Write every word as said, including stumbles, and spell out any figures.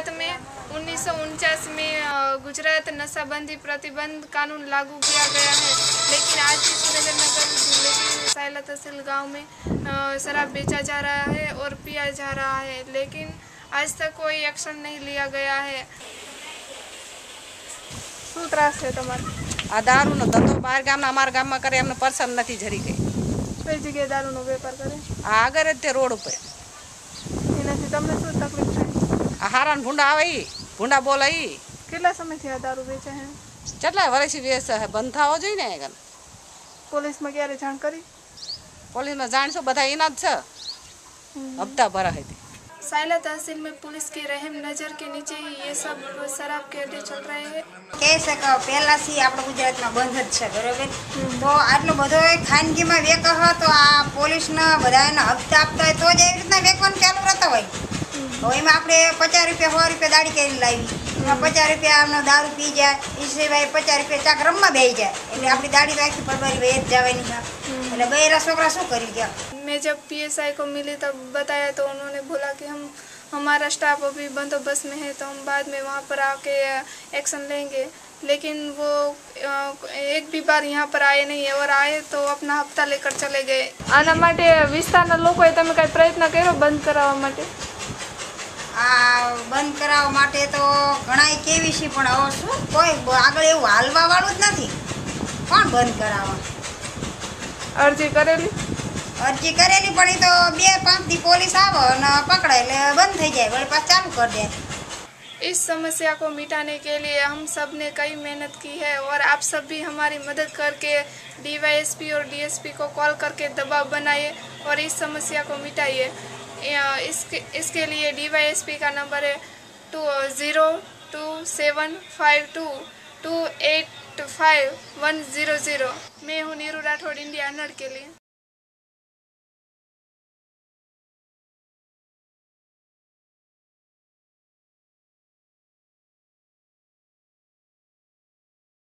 गुजरात में उन्नीस सौ उनचास में गुजरात नशाबंदी प्रतिबंध कानून लागू किया गया है, लेकिन आज भी सुरेंद्रनगर जिले के सायला तहसील गाँव में शराब बेचा जा रहा है और पिया जा रहा है, लेकिन आज तक कोई एक्शन नहीं लिया गया है। शू त्रास है तमारे? आ दारू नो धंधो बाहर गाम अमरा गाम में करे एमने परसन नहीं झरी गई। कई जगह दारू नो वेपार करे? आ आगे ते रोड पर। एनाथी तमने शू तकलीफ थाय? हारा ने भूंडा आवे ई भूंडा बोले ई। केटला समयथी आ दारू वेचे है? केटला वर्षथी वेचे है, बंध थावो जोईए ने एगन। पोलीस में क्यारे जाण करी? पोलीस में जाण छो बधा एना ज छे, हप्ता भरा है। सायला तहसील में पुलिस के रहम नजर के नीचे ही ये सब शराब के अड्डे चल रहे हैं। कह सको पहला से आप गुजरात में बंध है बराबर, तो आटलो बधो खानगी में वेको तो आ पुलिस ने बधाने हप्ता आपता है तो ज एवी रीतना वेकवानुं चालू रहता होय। तो एमां आपणे पचास रुपया सौ रुपया दाड़ी करी लावी, पचास रुपया आमनो दारू पी जाए, ए सिवाय पचास रुपया चाक रमवा बेही जाए, एटले आपणी दाड़ी राखी परवारी वेच जावानी छे, एटले बयरा छोकरा शू करी गया। मैं जब पीएसआई को मिली तब बताया तो उन्होंने बोला कि हम हमारा स्टाफ अभी बंदोबस्त में है तो हम बाद में वहाँ पर आके एक्शन लेंगे, लेकिन वो एक भी बार यहाँ पर आए नहीं है और आए तो अपना हफ्ता लेकर चले गए। आना माटे विस्तारना लोकोए तमे काई प्रयत्न कर्यो बंद करावा माटे? आ बंद करावा माटे तो घणाए केवी छे पण हवे शुं कोई आगळ एवुं हालवा वाळुं ज नथी। कोण बंद करावा? अर्जी करेली? अर्जी करेली पड़ी तो बे पांच दी पुलिस आवो न पकड़े ले बंद थी जाए, वही पास चालू कर दे। इस समस्या को मिटाने के लिए हम सब ने कई मेहनत की है और आप सब भी हमारी मदद करके डीवाईएसपी और डीएसपी को कॉल करके दबाव बनाइए और इस समस्या को मिटाइए। इसके इसके लिए डीवाईएसपी का नंबर है two zero two seven five two two eight five one zero zero. मैं हूँ नीरू राठौड़, इंडिया अनहर्ड के लिए।